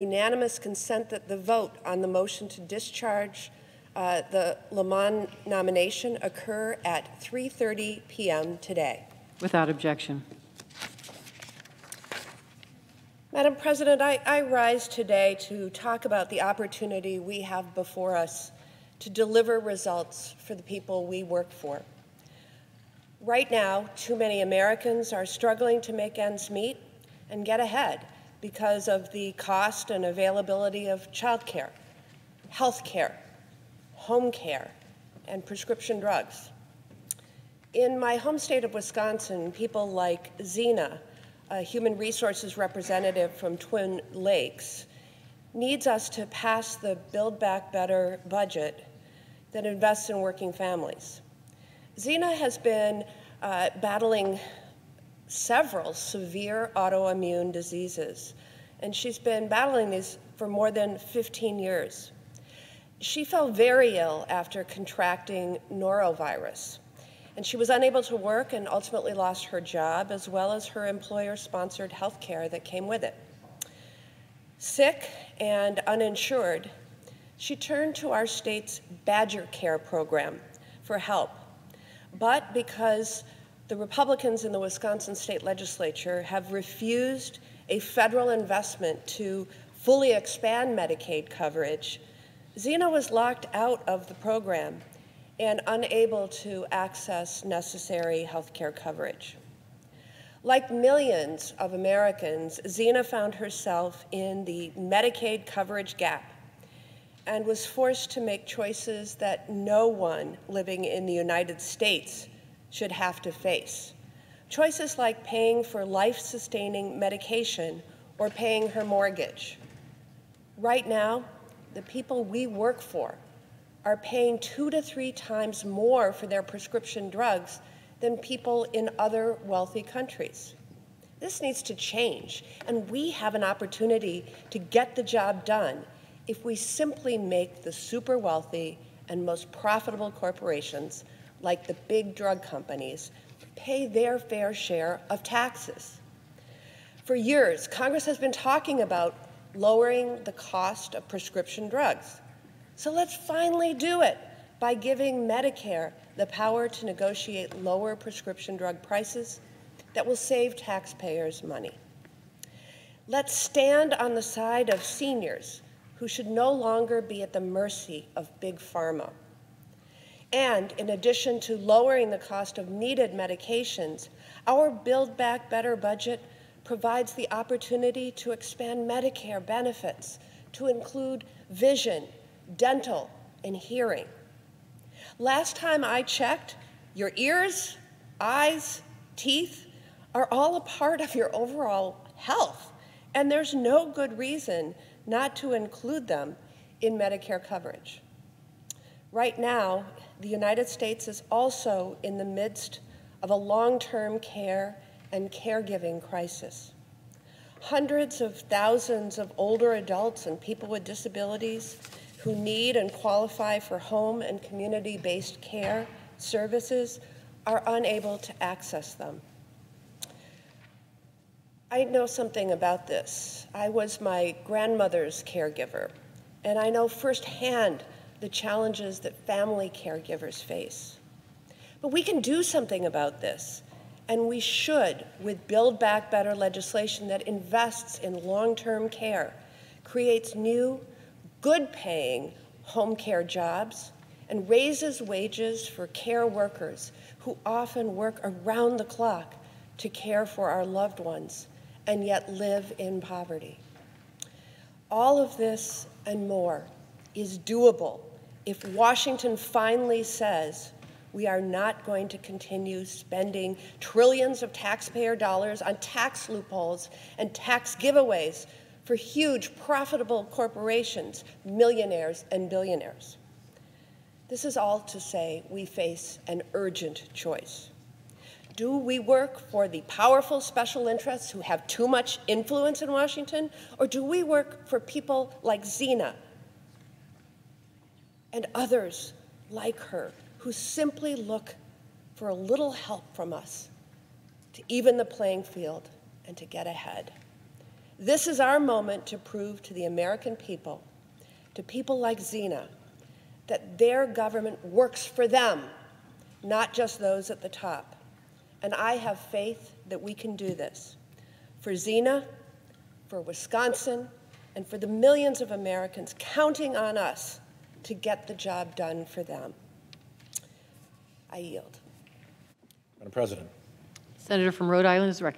Unanimous consent that the vote on the motion to discharge the Lemon nomination occur at 3:30 p.m. today. Without objection. Madam President, I rise today to talk about the opportunity we have before us to deliver results for the people we work for. Right now, too many Americans are struggling to make ends meet and get ahead because of the cost and availability of child care, health care, home care, and prescription drugs. In my home state of Wisconsin, people like Zena, a human resources representative from Twin Lakes, needs us to pass the Build Back Better budget that invests in working families. Zena has been battling several severe autoimmune diseases, and she's been battling these for more than 15 years. She fell very ill after contracting norovirus, and she was unable to work and ultimately lost her job as well as her employer-sponsored health care that came with it. Sick and uninsured, she turned to our state's BadgerCare program for help, but because the Republicans in the Wisconsin State Legislature have refused a federal investment to fully expand Medicaid coverage, Zena was locked out of the program and unable to access necessary health care coverage. Like millions of Americans, Zena found herself in the Medicaid coverage gap and was forced to make choices that no one living in the United States should have to face. Choices like paying for life-sustaining medication or paying her mortgage. Right now, the people we work for are paying 2 to 3 times more for their prescription drugs than people in other wealthy countries. This needs to change, and we have an opportunity to get the job done if we simply make the super wealthy and most profitable corporations, like the big drug companies, pay their fair share of taxes. For years, Congress has been talking about lowering the cost of prescription drugs. So let's finally do it by giving Medicare the power to negotiate lower prescription drug prices that will save taxpayers money. Let's stand on the side of seniors who should no longer be at the mercy of Big Pharma. And in addition to lowering the cost of needed medications, our Build Back Better budget provides the opportunity to expand Medicare benefits to include vision, dental, and hearing. Last time I checked, your ears, eyes, teeth are all a part of your overall health, and there's no good reason not to include them in Medicare coverage. Right now, the United States is also in the midst of a long-term care and caregiving crisis. Hundreds of thousands of older adults and people with disabilities who need and qualify for home and community-based care services are unable to access them. I know something about this. I was my grandmother's caregiver, and I know firsthand the challenges that family caregivers face. But we can do something about this. And we should, with Build Back Better legislation that invests in long-term care, creates new, good-paying home care jobs, and raises wages for care workers who often work around the clock to care for our loved ones and yet live in poverty. All of this and more is doable if Washington finally says, we are not going to continue spending trillions of taxpayer dollars on tax loopholes and tax giveaways for huge, profitable corporations, millionaires and billionaires. This is all to say we face an urgent choice. Do we work for the powerful special interests who have too much influence in Washington, or do we work for people like Zena and others like her, who simply look for a little help from us to even the playing field and to get ahead? This is our moment to prove to the American people, to people like Zena, that their government works for them, not just those at the top. And I have faith that we can do this. For Zena, for Wisconsin, and for the millions of Americans counting on us to get the job done for them. I yield. Madam President. Senator from Rhode Island is recognized.